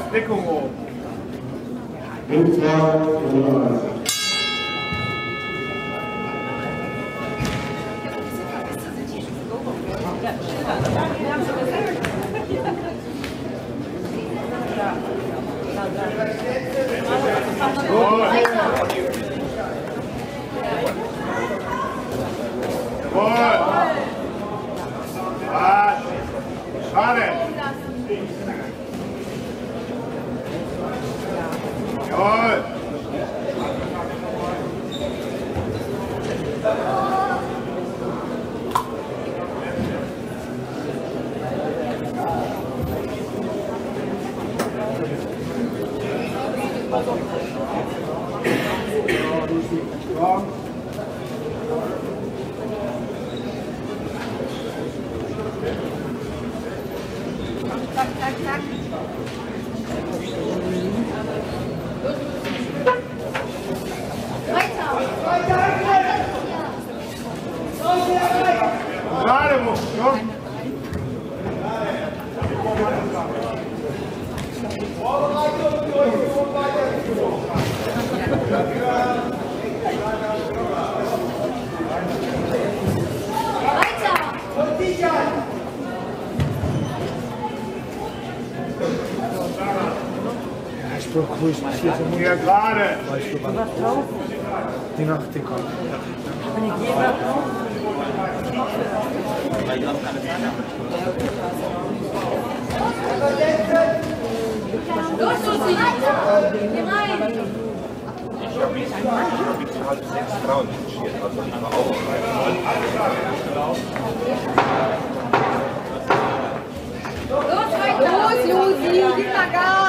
That's pickleball. Ja, gerade. Weißt du, wann das drauf? Die Nacht, die kommt. Wenn ich gehe, was drauf? Los, Lucy, weiter! Geh rein! Ich habe mich mit halb sechs Frauen entschieden, also ich war auch rein. Los, weiter! Los, Lucy, gib mal Gas!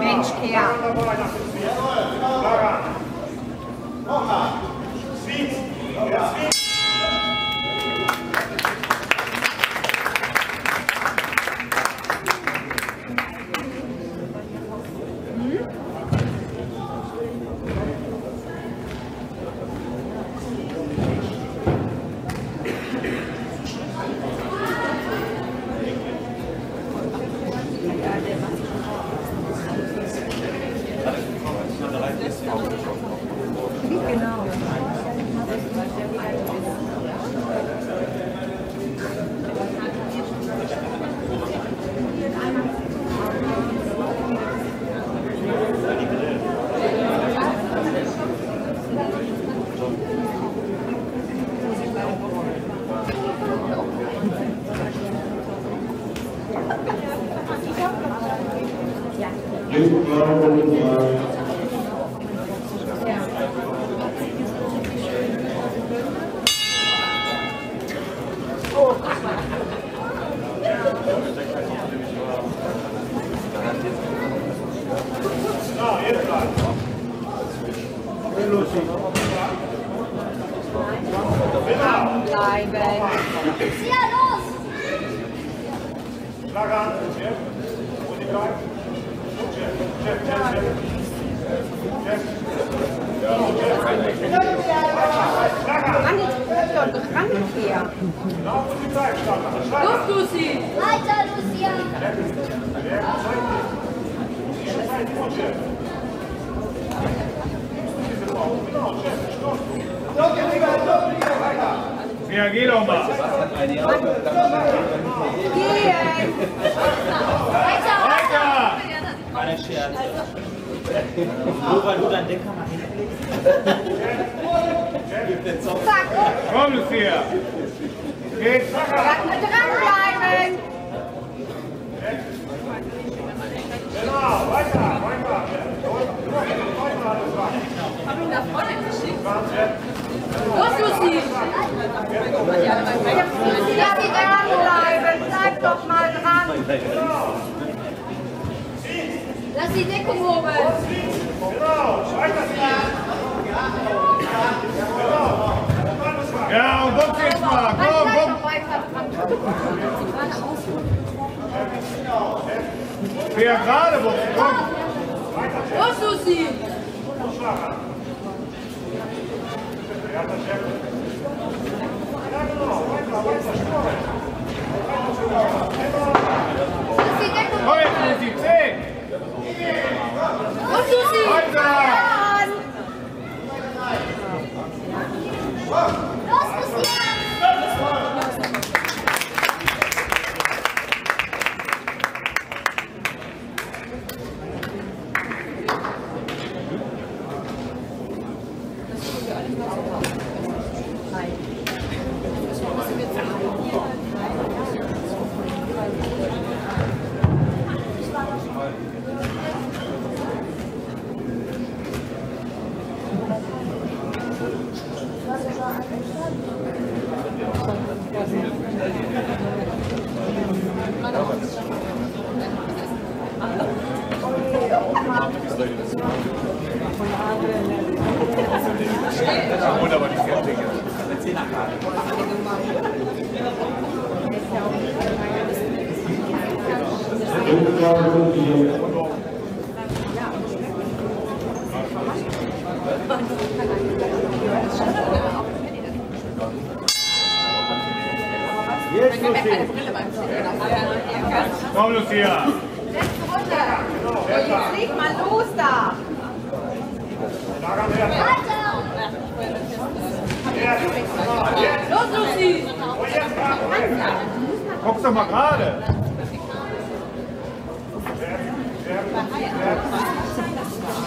Mensch, Pierre.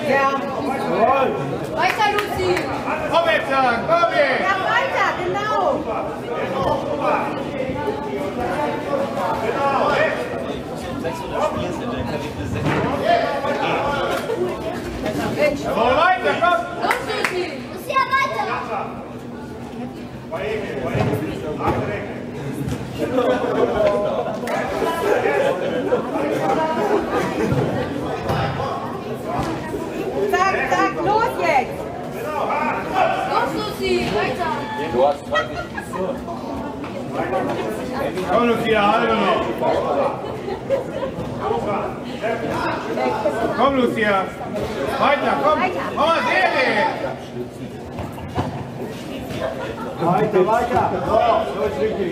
Ja, Ja. Jawohl. Weiter, Lucy. Komm jetzt, komm jetzt. Ja, weiter, genau. Genau. Jawohl, weiter, komm. Los, Lucy. Lucy, weiter. Zack, zack, los jetzt! Los, Lucy, weiter! Du hast 20 Minuten. Komm, Lucy, eine halbe noch. Komm, Lucy, weiter, komm! Oh, Serie! Weiter, weiter! So, so ist richtig.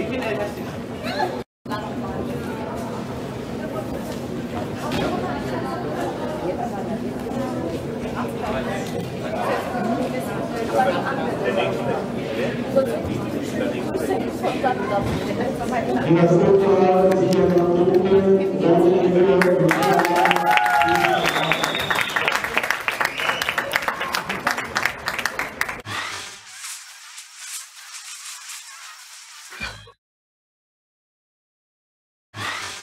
Gracias.